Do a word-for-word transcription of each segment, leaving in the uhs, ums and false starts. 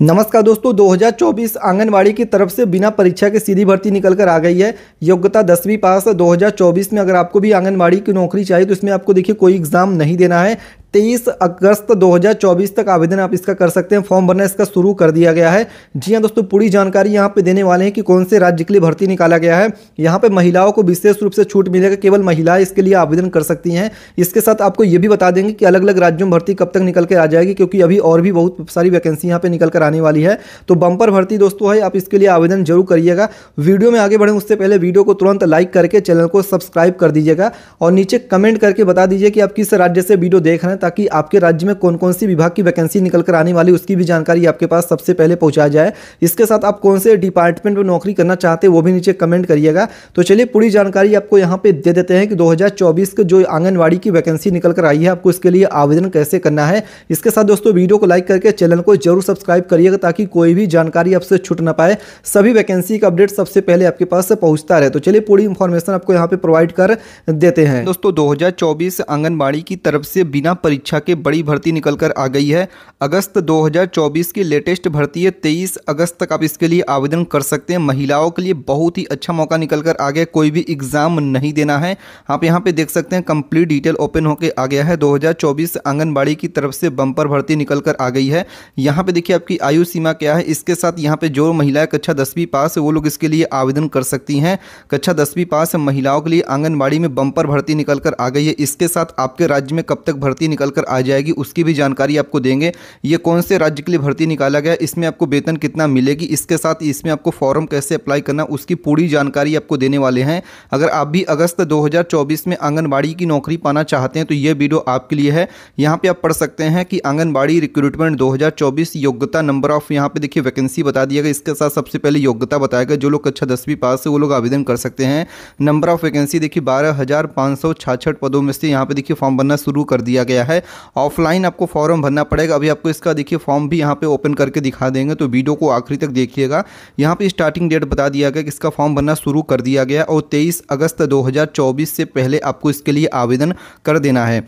नमस्कार दोस्तों, दो हज़ार चौबीस आंगनवाड़ी की तरफ से बिना परीक्षा के सीधी भर्ती निकल कर आ गई है। योग्यता दसवीं पास है। दो हज़ार चौबीस में अगर आपको भी आंगनवाड़ी की नौकरी चाहिए तो इसमें आपको देखिए कोई एग्जाम नहीं देना है। तेईस अगस्त दो हज़ार चौबीस तक आवेदन आप इसका कर सकते हैं। फॉर्म भरना इसका शुरू कर दिया गया है। जी हां दोस्तों, पूरी जानकारी यहां पे देने वाले हैं कि कौन से राज्य के लिए भर्ती निकाला गया है। यहां पे महिलाओं को विशेष रूप से छूट मिलेगा, केवल महिलाएं इसके लिए आवेदन कर सकती हैं। इसके साथ आपको ये भी बता देंगे कि अलग अलग राज्यों में भर्ती कब तक निकल कर आ जाएगी, क्योंकि अभी और भी बहुत सारी वैकेंसी यहाँ पर निकल कर आने वाली है। तो बम्पर भर्ती दोस्तों है, आप इसके लिए आवेदन जरूर करिएगा। वीडियो में आगे बढ़ें उससे पहले वीडियो को तुरंत लाइक करके चैनल को सब्सक्राइब कर दीजिएगा और नीचे कमेंट करके बता दीजिए कि आप किस राज्य से वीडियो देख रहे हैं, ताकि आपके राज्य में कौन कौन सी विभाग की वैकेंसी निकल कर आने वाली उसकी भी जानकारी आपके पास सबसे पहले पहुंचाया जाए। इसके साथ आप कौन से डिपार्टमेंट में नौकरी करना चाहते हैं वो भी नीचे कमेंट करिएगा। तो चलिए पूरी जानकारी आपको यहाँ पे दे देते हैं कि दो हज़ार चौबीस के जो आंगनवाड़ी की वैकेंसी निकल कर आई है आपको इसके लिए आवेदन कैसे करना है। इसके साथ दोस्तों वीडियो को लाइक करके चैनल को जरूर सब्सक्राइब करिएगा, ताकि कोई भी जानकारी आपसे छूट ना पाए, सभी वैकेंसी का अपडेट सबसे पहले आपके पास पहुंचता रहे। तो चलिए पूरी इंफॉर्मेशन आपको यहाँ पे प्रोवाइड कर देते हैं। दोस्तों दो हज़ार चौबीस आंगनवाड़ी की तरफ से बिना परीक्षा के बड़ी भर्ती निकल कर आ गई है। अगस्त दो हज़ार चौबीस की लेटेस्ट भर्ती है। तेईस अगस्त तक आप इसके लिए आवेदन कर सकते हैं। महिलाओं के लिए बहुत ही अच्छा मौका निकल कर आ गया, कोई भी एग्जाम नहीं देना है। आप यहां पे देख सकते हैं कंप्लीट डिटेल ओपन होकर आ गया है। दो हज़ार चौबीस आंगनबाड़ी की तरफ से बम्पर भर्ती निकल कर आ गई है। यहाँ पे देखिए आपकी आयु सीमा क्या है। इसके साथ यहाँ पे जो महिलाएं कक्षा दसवीं पास है वो लोग इसके लिए आवेदन कर सकती हैं। कक्षा दसवीं पास महिलाओं के लिए आंगनबाड़ी में बम्पर भर्ती निकल कर आ गई है। इसके साथ आपके राज्य में कब तक भर्ती निकल कर आ जाएगी उसकी भी जानकारी आपको देंगे। ये कौन से राज्य के लिए भर्ती निकाला गया, इसमें आपको वेतन कितना मिलेगी, इसके साथ इसमें आपको फॉर्म कैसे अप्लाई करना, उसकी पूरी जानकारी आपको देने वाले हैं। अगर आप भी अगस्त दो हज़ार चौबीस में आंगनबाड़ी की नौकरी पाना चाहते हैं तो ये वीडियो आपके लिए है। यहाँ पे आप पढ़ सकते हैं कि आंगनबाड़ी रिक्रूटमेंट दो हज़ार चौबीस योग्यता नंबर ऑफ यहाँ पे देखिए वैकेंसी बता दिया गया। इसके साथ सबसे पहले योग्यता बताएगा, जो लोग कक्षा दसवीं पास है वो लोग आवेदन कर सकते हैं। नंबर ऑफ वैकेंसी देखिए बारह हज़ार पाँच सौ छियासठ पदों में से यहाँ पे देखिए फॉर्म भरना शुरू कर दिया गया है। ऑफलाइन आपको फॉर्म भरना पड़ेगा। अभी आपको इसका देखिए फॉर्म भी यहाँ पे ओपन करके दिखा देंगे, तो वीडियो को आखिरी तक देखिएगा। यहाँ पे स्टार्टिंग डेट बता दिया गया कि इसका फॉर्म भरना शुरू कर दिया गया और तेईस अगस्त दो हज़ार चौबीस से पहले आपको इसके लिए आवेदन कर देना है।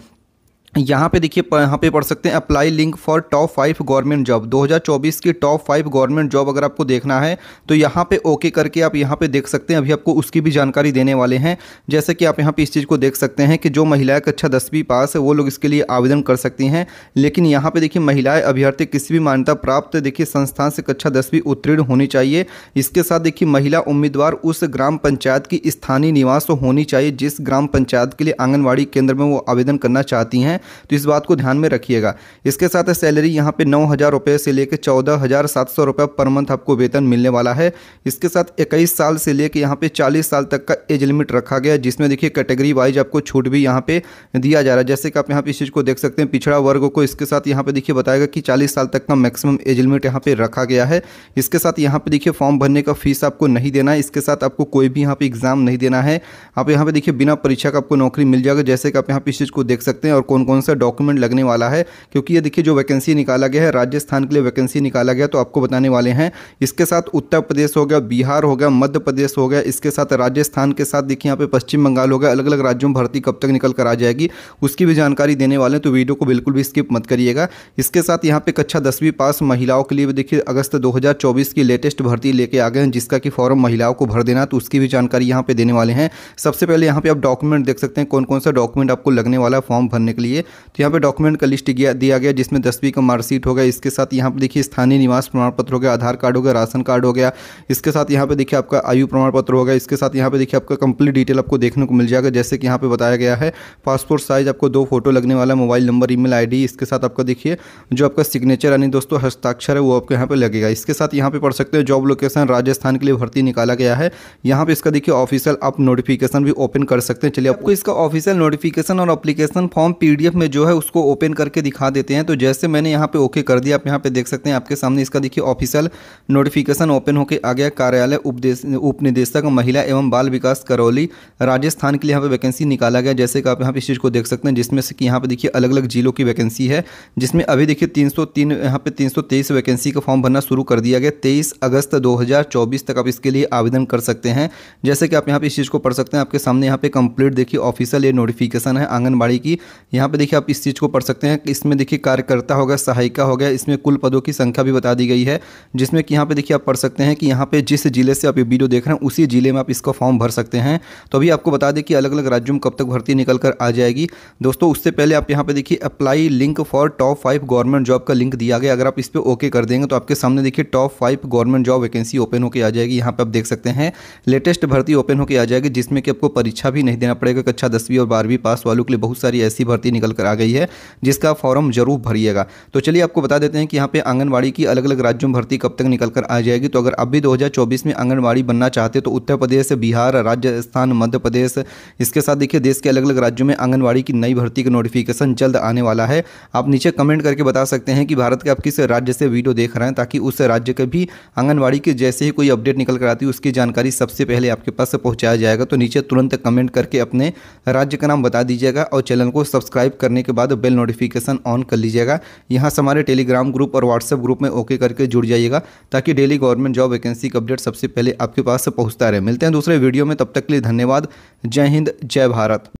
यहाँ पे देखिए यहाँ पे पढ़ सकते हैं apply link for top five government job. दो हज़ार चौबीस की टॉप फाइव गवर्नमेंट जॉब अगर आपको देखना है तो यहाँ पे ओके करके आप यहाँ पे देख सकते हैं। अभी आपको उसकी भी जानकारी देने वाले हैं। जैसे कि आप यहाँ पे इस चीज़ को देख सकते हैं कि जो महिलाएं कक्षा दसवीं पास है वो लोग इसके लिए आवेदन कर सकती हैं। लेकिन यहाँ पर देखिए महिलाएँ अभ्यर्थी किसी भी मान्यता प्राप्त देखिए संस्थान से कक्षा दसवीं उत्तीर्ण होनी चाहिए। इसके साथ देखिए महिला उम्मीदवार उस ग्राम पंचायत की स्थानीय निवास होनी चाहिए जिस ग्राम पंचायत के लिए आंगनबाड़ी केंद्र में वो आवेदन करना चाहती हैं, तो इस बात को ध्यान में रखिएगा। इसके साथ सैलरी यहाँ पे नौ हज़ार रुपये से लेकर चौदह हज़ार सात सौ रुपये पर मंथ आपको वेतन मिलने वाला है। इसके साथ इक्कीस साल से लेकर यहाँ पे चालीस साल तक का एज लिमिट रखा गया है, जिसमें देखिए कैटेगरी वाइज आपको छूट भी यहाँ पे दिया जा रहा है। जैसे कि आप यहाँ पे इस चीज़ को देख सकते हैं पिछड़ा वर्ग को इसके साथ यहाँ पे देखिए बताएगा कि चालीस साल तक का मैक्सिमम एज लिमिट यहाँ पे रखा गया है। इसके साथ यहाँ पे देखिए फॉर्म भरने का फीस आपको नहीं देना है। इसके साथ आपको कोई भी यहाँ पे एग्जाम नहीं देना है। आप यहाँ पे देखिए बिना परीक्षा का आपको नौकरी मिल जाएगा। जैसे कि आप यहाँ पे इस चीज़ को देख सकते हैं और कौन कौन सा डॉक्यूमेंट लगने वाला है, क्योंकि ये देखिए जो वैकेंसी निकाला गया है राजस्थान के लिए वैकेंसी निकाला गया तो आपको बताने वाले हैं। इसके साथ उत्तर प्रदेश हो गया, बिहार हो गया, मध्य प्रदेश हो गया, इसके साथ राजस्थान के साथ देखिए यहाँ पे पश्चिम बंगाल हो गया। अलग अलग राज्यों में भर्ती कब तक निकल कर आ जाएगी उसकी भी जानकारी देने वाले हैं, तो वीडियो को बिल्कुल भी स्किप मत करिएगा। इसके साथ यहाँ पे कक्षा दसवीं पास महिलाओं के लिए देखिए अगस्त दो हज़ार चौबीस की लेटेस्ट भर्ती लेके आ गए हैं, जिसका कि फॉर्म महिलाओं को भर देना, तो उसकी भी जानकारी यहाँ पे देने वाले हैं। सबसे पहले यहाँ पे आप डॉक्यूमेंट देख सकते हैं कौन कौन सा डॉक्यूमेंट आपको लगने वाला है फॉर्म भरने के लिए। तो यहाँ पे डॉक्यूमेंट का लिस्ट दिया गया जिसमें दसवीं का मार्कशीट होगा। इसके साथ यहाँ पे देखिए स्थानीय निवास प्रमाण पत्र हो गया, आधार कार्ड हो गया, राशन कार्ड हो गया। इसके साथ यहाँ पे देखिए आपका आयु प्रमाण पत्र होगा। इसके साथ यहाँ पे देखिए आपका कंप्लीट डिटेल आपको देखने को मिल जाएगा। जैसे कि यहाँ पे बताया गया है पासपोर्ट साइज आपको दो फोटो लगने वाला, मोबाइल नंबर, ईमेल आईडी। इसके साथ आपका देखिए जो आपका सिग्नेचर यानी दोस्तों हस्ताक्षर है वो आपको यहाँ पे लगेगा। इसके साथ यहाँ पे पढ़ सकते हैं जॉब लोकेशन राजस्थान के लिए भर्ती निकाला गया है। यहाँ पे इसका देखिए ऑफिशियल आप नोटिफिकेशन भी ओपन कर सकते हैं। चलिए आपको इसका ऑफिशियल नोटिफिकेशन और एप्लीकेशन फॉर्म पीडीएफ में जो है उसको ओपन करके दिखा देते हैं। तो जैसे मैंने यहाँ पे ओके कर दिया, आप यहाँ पे देख सकते हैं आपके सामने इसका देखिए ऑफिशियल नोटिफिकेशन ओपन होके आ गया। कार्यालय उपनिदेशक महिला एवं बाल विकास करौली राजस्थान के लिए यहाँ पे वैकेंसी निकाला गया। जैसे कि आप यहाँ पे इस चीज़ को देख सकते हैं, जिसमें से कि यहाँ पे देखिए अलग अलग जिलों की वैकेंसी है, जिसमें अभी देखिए तीन सौ तीन यहाँ पे तीन सौ तेईस वैकेंसी का फॉर्म भरना शुरू कर दिया गया। तेईस अगस्त दो हज़ार चौबीस तक आप इसके लिए आवेदन कर सकते हैं। जैसे कि आप यहाँ पे इस चीज़ को पढ़ सकते हैं, आपके सामने यहाँ पे कंप्लीट देखिए ऑफिशियल ये नोटिफिकेशन है आंगनबाड़ी की। यहाँ पे देखिए आप इस चीज़ को पढ़ सकते हैं। इसमें देखिए कार्यकर्ता हो गया, सहायिका हो गया, इसमें कुल पदों की संख्या भी बता दी गई है, जिसमें कि यहाँ पे देखिए आप पढ़ सकते हैं कि यहाँ पे जिस जिले से आप ये वीडियो देख रहे हैं उसी जिले में आप इसका फॉर्म भर सकते हैं। तो अभी आपको बता दें कि अलग अलग राज्यों में कब तक भर्ती निकल कर आ जाएगी। दोस्तों उससे पहले आप यहाँ पर देखिए apply link for top five government job का लिंक दिया गया। अगर आप इस पर ओके कर देंगे तो आपके सामने देखिए top five government job vacancy open होकर आ जाएगी। यहाँ पर आप देख सकते हैं लेटेस्ट भर्ती ओपन होकर आ जाएगी, जिसमें कि आपको परीक्षा भी नहीं देना पड़ेगा। कक्षा दसवीं और बारहवीं पास वालों के लिए बहुत सारी ऐसी भर्ती निकल कर आ गई है, जिसका फॉर्म जरूर भरिएगा। तो चलिए आपको बता देते हैं कि यहाँ पे आंगनवाड़ी की अलग अलग राज्यों में भर्ती कब तक निकल कर आ जाएगी। तो अगर आप भी दो हज़ार चौबीस में आंगनवाड़ी बनना चाहते हो तो उत्तर प्रदेश, बिहार, राजस्थान, मध्य प्रदेश, इसके साथ देखिए देश के अलग अलग राज्यों में आंगनवाड़ी की नई भर्ती का नोटिफिकेशन जल्द आने वाला है। आप नीचे कमेंट करके बता सकते हैं कि भारत के आप किस राज्य से वीडियो देख रहे हैं, ताकि उस राज्य के भी आंगनवाड़ी के जैसे ही कोई अपडेट निकल कर आती है उसकी जानकारी सबसे पहले आपके पास पहुँचाया जाएगा। तो नीचे तुरंत कमेंट करके अपने राज्य का नाम बता दीजिएगा और चैनल को सब्सक्राइब करने के बाद बेल नोटिफिकेशन ऑन कर लीजिएगा। यहाँ से हमारे टेलीग्राम ग्रुप और व्हाट्सएप ग्रुप में ओके करके जुड़ जाइएगा, ताकि डेली गवर्नमेंट जॉब वैकेंसी का अपडेट सबसे पहले आपके पास पहुँचता रहे। मिलते हैं दूसरे वीडियो में, तब तक के लिए धन्यवाद। जय हिंद, जय भारत।